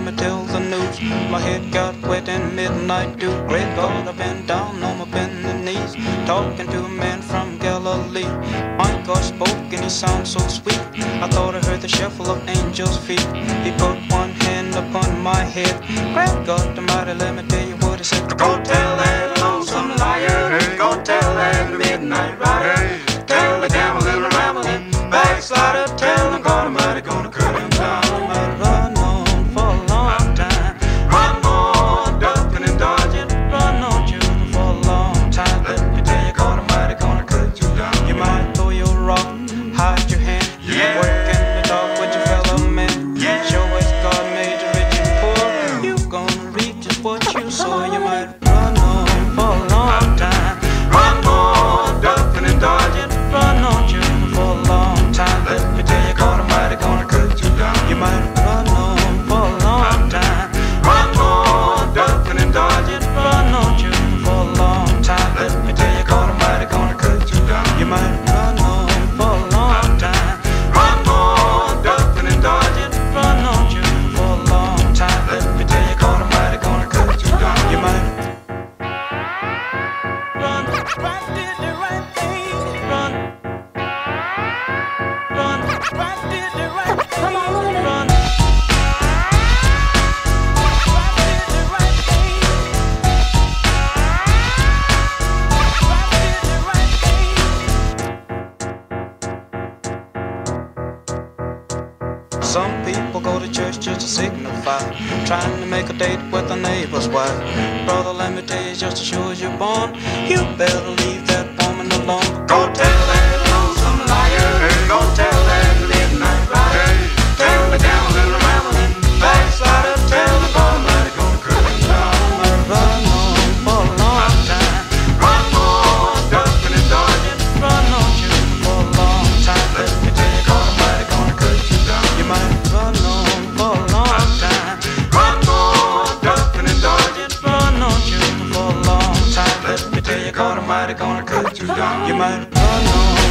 me till the news. My head got wet in midnight dew. Great God, I bent down on my bended knees, talking to a man from Galilee. My God spoke and he sounded so sweet. I thought I heard the shuffle of angels' feet. He put one hand upon my head. Great God Almighty, let me tell you what he said. Go tell that lonesome liar, go tell that midnight rider, tell the devil and the rambling backslider, tell him God Almighty gonna cut him down. Some people go to church just to signify, trying to make a date with a neighbor's wife. Brother, let me tell you, just as sure as you're born, you better leave that woman alone. Go tell that lonesome liar, go tell that midnight rider, tell the devil and the rambling backslider, tell the boy mighty gonna cut him down. Run on for a long time, run more, ducking and dodging, run on you for a long time. Let me tell you, God Almighty gonna cut you down. You might run on for a long time, run more, ducking and dodging, run on you for a long time. Let me tell you, God Almighty gonna cut you down. You might run on.